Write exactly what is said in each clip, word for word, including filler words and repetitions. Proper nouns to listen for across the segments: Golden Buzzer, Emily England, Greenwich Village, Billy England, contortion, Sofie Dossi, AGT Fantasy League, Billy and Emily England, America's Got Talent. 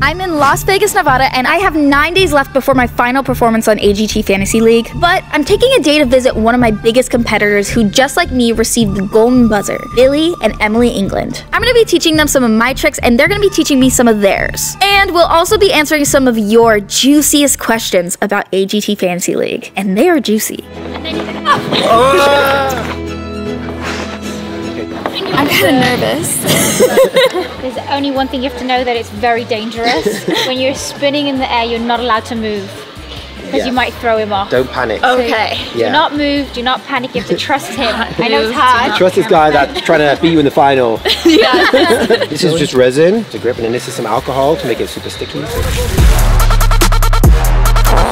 I'm in Las Vegas, Nevada, and I have nine days left before my final performance on A G T Fantasy League, but I'm taking a day to visit one of my biggest competitors who, just like me, received the golden buzzer, Billy and Emily England. I'm going to be teaching them some of my tricks, and they're going to be teaching me some of theirs. And we'll also be answering some of your juiciest questions about A G T Fantasy League, and they are juicy. I'm kind of nervous. There's only one thing you have to know, that it's very dangerous. When you're spinning in the air, you're not allowed to move, because yeah. you might throw him off. Don't panic. Okay. So yeah. Do not move, do not panic, you have to trust him. I know it's hard. Trust this guy that's trying to beat you in the final. Yeah. This is just resin to grip, and then this is some alcohol to make it super sticky.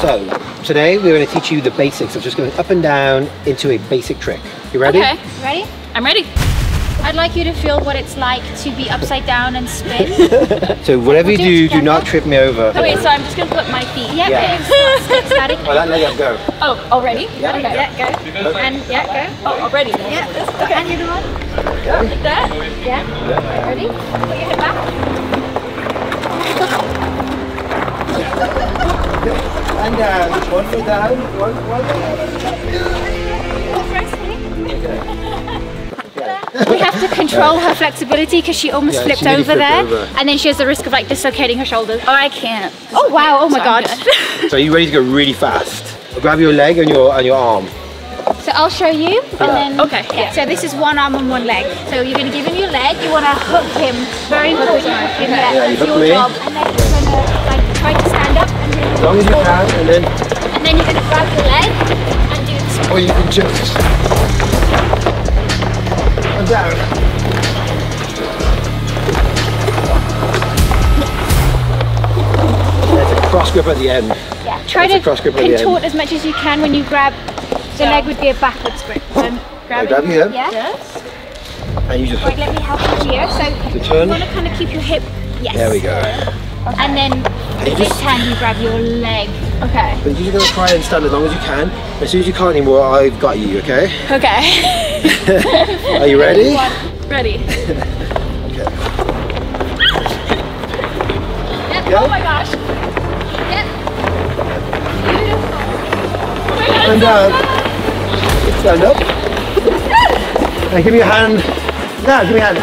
So, today we're going to teach you the basics of just going up and down into a basic trick. You ready? Okay. Ready? I'm ready. I'd like you to feel what it's like to be upside down and spin. So whatever you do, do not trip me over. Okay, so I'm just going to put my feet. Yeah, yeah. Okay. Static. Oh, that leg up, go. Oh, already? Yeah, okay. Yeah, go. And yeah, go. Oh, already. Yeah, that's okay. And you do one. Yeah. Like that. Yeah. Yeah. Ready? Put your head back. And down. One foot down. One foot down. Okay. We have to control her flexibility, because she almost yeah, flipped she over there, over. And then she has the risk of like dislocating her shoulders. Oh, I can't. Oh wow! Oh my god! So are you ready to go really fast? Grab your leg and your and your arm. So I'll show you, and yeah. then okay. Yeah. So this is one arm and one leg. So you're going to give him your leg. You want to hook him. Very important. Okay. Yeah, yeah, you your me. job. And then you're going to like try to stand up. And then as long as you can, and then. And then you're going to grab your leg and do this. Or you can just. Down. There's a cross grip at the end. Yeah, try That's to cross grip contort as much as you can when you grab. The yeah. leg would be a backwards grip. So I'm grabbing, grab here. Yeah. Yes. And you just. Right, let me help you here. So turn. You want to kind of keep your hip. Yes. There we go. Okay. And then with this hand you grab your leg. Okay. But you're going to try and stand as long as you can. As soon as you can't anymore, I've got you. Okay. Okay. Are you ready? Ready. Okay. Yep. Yep. Oh my gosh. Yep. Beautiful. Oh my God, and down. So stand up. Now give me your hand. Now give me your hand.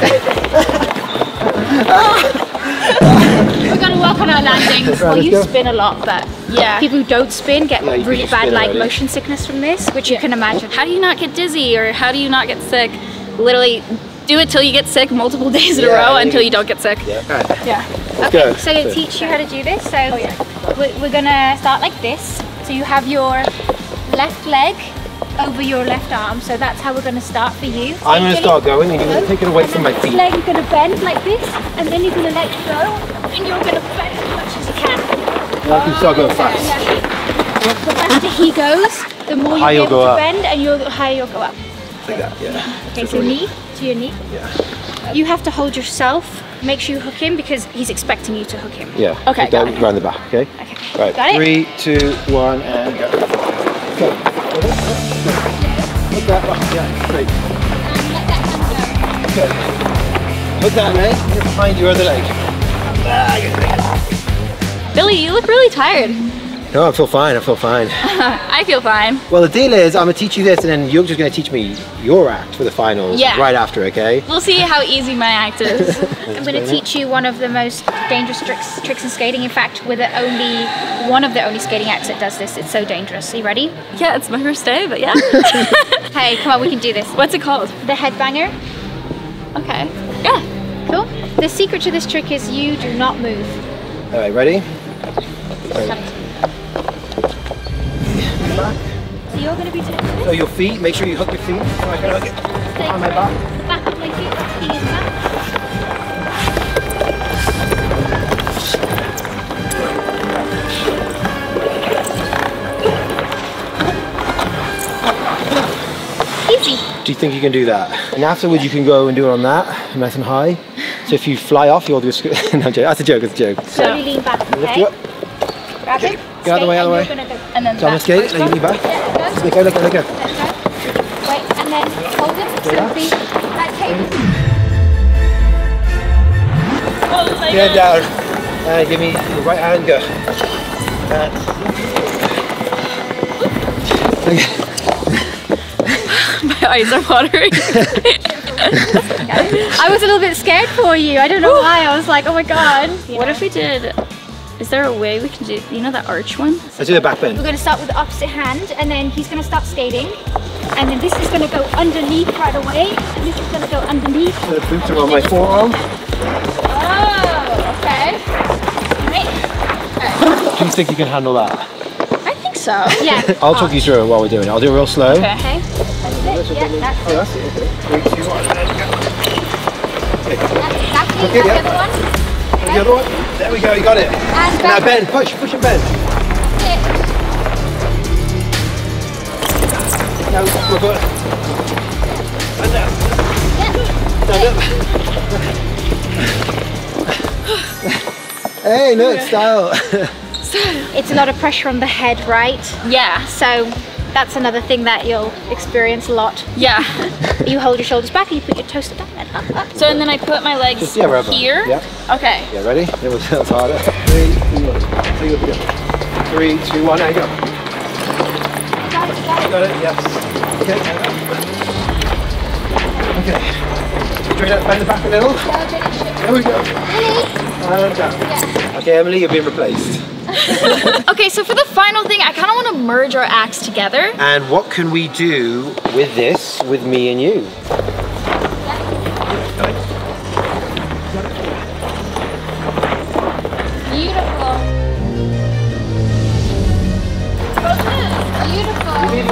We're going to work on our landings. Well, you spin a lot, but yeah, people who don't spin get yeah, really bad spin, like right? motion sickness from this, which yeah. you can imagine. How do you not get dizzy, or how do you not get sick? Literally, do it till you get sick multiple days in yeah, a row until you don't get sick. Yeah. Right. Yeah. Okay. Go. So I'm gonna teach you how to do this. So oh, yeah. we're, we're gonna start like this. So you have your left leg over your left arm. So that's how we're gonna start for you. So I'm gonna start going, and you're gonna take it away from my feet. Leg, you're gonna bend like this, and then you're gonna let go, and you're gonna bend as much as you can. Like you start going fast. Yeah. The faster he goes, the more you'll go to bend, and you'll, the higher you'll go up. Like that, yeah. Okay, so knee to your knee. Yeah. You have to hold yourself. Make sure you hook him, because he's expecting you to hook him. Yeah. Okay. Down around the back. Okay. Okay. Right. Got it? Three, two, one, and go. Go. Hook that. Yeah. Great. Okay. Hook that leg. Just find your other leg. Billy, you look really tired. No, I feel fine, I feel fine. I feel fine. Well, the deal is, I'm gonna teach you this, and then you're just gonna teach me your act for the finals yeah. right after, okay? We'll see how easy my act is. I'm gonna teach you one of the most dangerous tricks, tricks in skating. In fact, we're the only, one of the only skating acts that does this. It's so dangerous. Are you ready? Yeah, it's my first day, but yeah. Hey, come on, we can do this. What's it called? The headbanger. Okay, yeah. Cool. The secret to this trick is you do not move. All right, ready? So you're going to be doing this? So your feet, make sure you hook your feet. So I can hook it on my back. Back of my feet, he is back. Easy. Do you think you can do that? And afterwards you can go and do it on that, nice and high. So if you fly off, you'll do a... No, that's a joke, that's a joke. So you lean back, okay? Grab it. Go out the way, out the way. And then so I'm going to skate, then you lean back. Let go, let go, let go. Wait, and then hold it. So be that tape. Get down. Uh, give me the right hand, go. Uh. My eyes are watering. I was a little bit scared for you. I don't know Ooh. why. I was like, oh my god. You what know? if we did... Is there a way we can do, you know, that arch one? Let's do the back bend. We're going to start with the opposite hand, and then he's going to start skating. And then this is going to go underneath right away. And this is going to go underneath. The boots are on my forearm. Oh, okay. All right. Do you think you can handle that? I think so. Yeah. I'll talk you through it while we're doing it. I'll do it real slow. Okay. Okay. That's it. Yeah, that's it. Oh, that's it. Okay. Three, two, one. There you go. That's exactly the other one. The other one? There we go, you got it. And now bend, push, push and bend. It. Now revert. And down. Stand up. Hey, look, style. It's a lot of pressure on the head, right? Yeah. So that's another thing that you'll experience a lot. Yeah. You hold your shoulders back and you put your toes down. Up, up. So and then I put my legs Just, yeah, here. Yeah. Okay. Yeah, ready? It was harder. Three, two, one. Three, two, one. There you go. Got it. Got it. Got it. Yes. Okay. Okay. Straight up. Bend the back a little. There we go. And down. Yeah. Okay, Emily, you're being replaced. Okay, so for the final thing, I kind of want to merge our acts together. And what can we do with this, with me and you?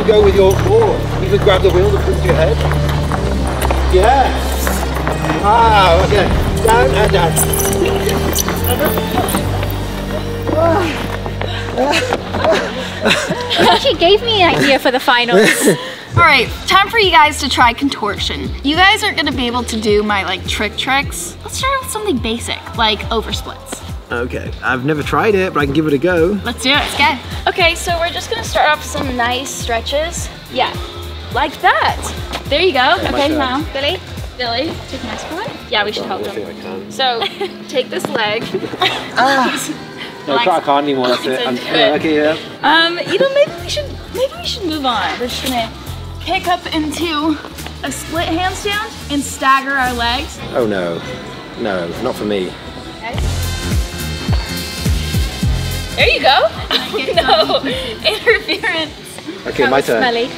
Go with your core. You can grab the wheel and put it to your head. Yes. Ah, okay. Down and down. She actually gave me an idea for the finals. All right, time for you guys to try contortion. You guys aren't gonna be able to do my like trick tricks. Let's start with something basic, like oversplits. Okay, I've never tried it, but I can give it a go. Let's do it. Let's go. Okay, so we're just gonna start off with some nice stretches. Yeah, like that. There you go. Okay, okay now, Billy. Billy, take a nice one. Yeah, we should help them. So, take this leg. ah. No, I can't, I can't anymore, that's it. I'm, yeah, okay, yeah. Um, you know, maybe we should, maybe we should move on. We're just gonna pick up into a split handstand and stagger our legs. Oh no, no, not for me. Okay. There you go. Oh, no interference. Okay, my turn. Smelly.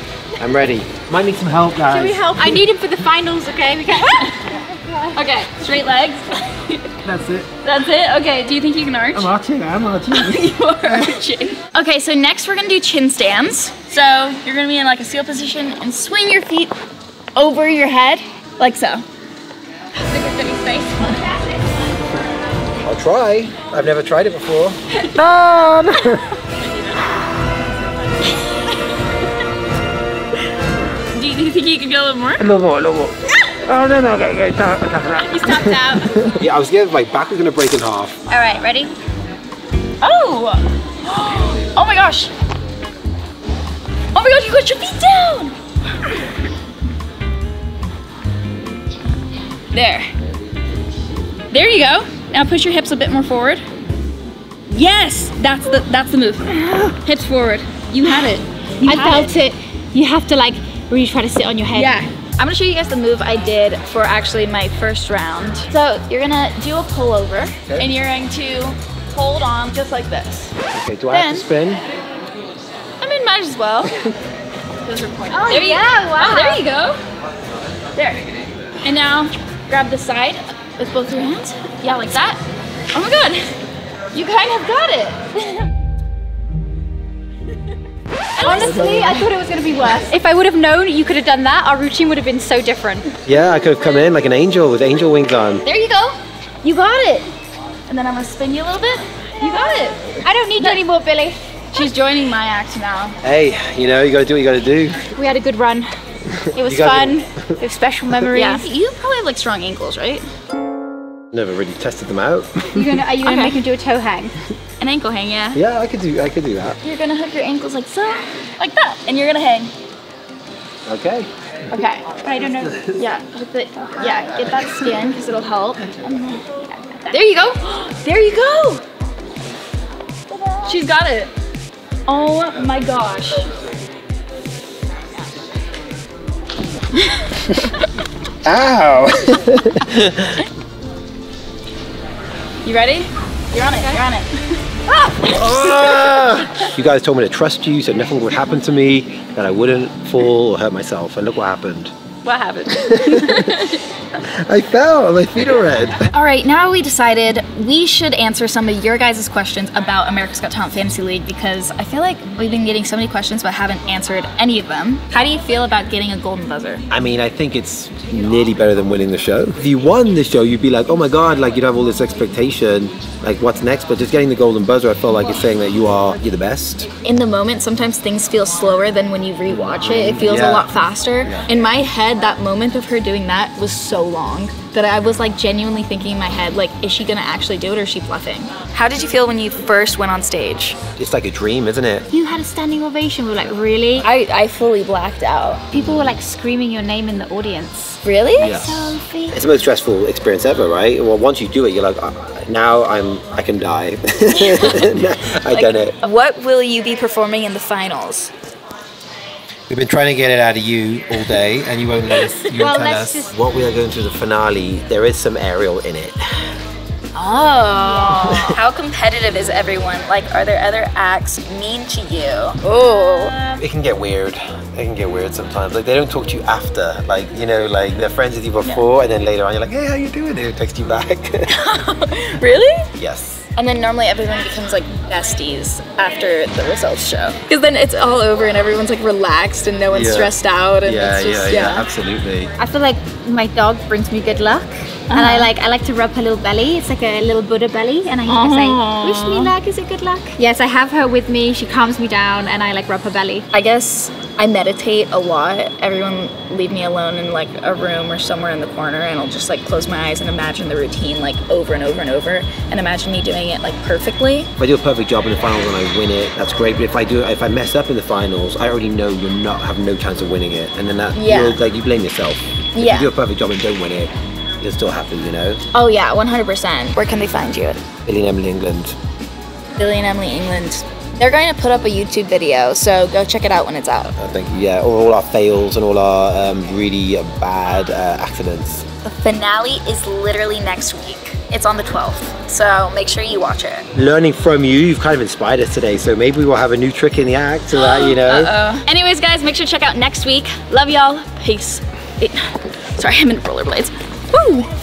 I'm ready. Might need some help, guys. Can we help? I need him for the finals. Okay, we can. Okay, straight legs. That's it. That's it. Okay, do you think you can arch? I'm arching. I'm arching. You are arching. Okay, so next we're gonna do chin stands. So you're gonna be in like a seal position and swing your feet over your head like so. I'll try. I've never tried it before. Mom! Do you think you can go a little more? A little more, a little more. Oh, no, no, okay, okay. Stop, stop, stop. You stopped out. Yeah, I was scared my back was going to break in half. All right, ready? Oh! Oh my gosh! Oh my gosh, you got your feet down! There. There you go. Now push your hips a bit more forward. Yes, that's the that's the move. Hips forward. You had it. You I had felt it. it. You have to like really try to sit on your head. Yeah. I'm gonna show you guys the move I did for actually my first round. So you're gonna do a pull over, okay, and you're going to hold on just like this. Okay. Do I then, have to spin? I mean, might as well. Those are points. Oh there yeah! You, wow. Oh, there you go. There. And now grab the side with both your hands. Yeah, like that. Oh my god, you kind of got it. Honestly, I thought it was gonna be worse. If I would have known you could have done that, our routine would have been so different. Yeah, I could have come in like an angel with angel wings on. There you go. You got it. And then I'm gonna spin you a little bit. You got it. I don't need no. you anymore, Billy. She's joining my act now. Hey, you know, you gotta do what you gotta do. We had a good run. It was fun. It was special memories. Yeah. You probably have like strong ankles, right? Never really tested them out. You're gonna, are you gonna okay. make him do a toe hang? An ankle hang, yeah. Yeah, I could do, I could do that. You're gonna hook your ankles like so, like that, and you're gonna hang. Okay. Okay. But I don't know. Yeah. With the, yeah. Get that skin because it'll help. And then, yeah. There you go. There you go. She's got it. Oh my gosh. Ow. You ready? You're on it, okay. You're on it. Ah! You guys told me to trust you, so nothing would happen to me, that I wouldn't fall or hurt myself, and look what happened. What happened? I fell, my feet are red. All right, now we decided we should answer some of your guys' questions about America's Got Talent Fantasy League, because I feel like we've been getting so many questions but haven't answered any of them. How do you feel about getting a golden buzzer? I mean, I think it's nearly better than winning the show. If you won the show, you'd be like, oh my God, like you'd have all this expectation, like what's next? But just getting the golden buzzer, I feel like it's saying that you are, you're the best. In the moment, sometimes things feel slower than when you rewatch it. It feels yeah. a lot faster. Yeah. In my head, that moment of her doing that was so long that I was like genuinely thinking in my head, like, is she gonna actually do it or is she bluffing? How did you feel when you first went on stage? It's like a dream, isn't it? You had a standing ovation. We were like, really? I, I fully blacked out. People were like screaming your name in the audience. Really? Yeah. Sophie. It's the most stressful experience ever, right? Well, once you do it, you're like, oh, now I'm, I can die. No, I like, done it. What will you be performing in the finals? We've been trying to get it out of you all day, and you won't let us. You well, tell us. Just... What we are going to the finale, there is some aerial in it. Oh. How competitive is everyone? Like, are there other acts mean to you? Oh. Uh, it can get weird. It can get weird sometimes. Like, they don't talk to you after. Like, you know, like, they're friends with you before, no. and then later on, you're like, hey, how you doing? They text you back. Really? Yes. And then normally everyone becomes like besties after the results show. Because then it's all over and everyone's like relaxed and no one's yeah. stressed out. And yeah, it's just, yeah, yeah, yeah, absolutely. I feel like my dog brings me good luck. Uh-huh. And I like I like to rub her little belly. It's like a little Buddha belly. And I uh-huh. say, wish me luck, is it good luck? Yes, I have her with me. She calms me down and I like rub her belly. I guess I meditate a lot. Everyone leave me alone in like a room or somewhere in the corner and I'll just like close my eyes and imagine the routine like over and over and over and imagine me doing it like perfectly. If I do a perfect job in the finals and I win it, that's great. But if I do, if I mess up in the finals, I already know you're not have no chance of winning it. And then that yeah. you're like you blame yourself. If yeah. you do a perfect job and don't win it, you'll still happy, you know? Oh yeah, one hundred percent. Where can they find you? Billy and Emily England. Billy and Emily England. They're going to put up a YouTube video, so go check it out when it's out. I think, yeah, all our fails and all our um, really bad uh, accidents. The finale is literally next week. It's on the twelfth, so make sure you watch it. Learning from you, you've kind of inspired us today, so maybe we'll have a new trick in the act so that, you know. Uh-oh. Anyways, guys, make sure to check out next week. Love y'all. Peace. Sorry, I'm in rollerblades. Woo!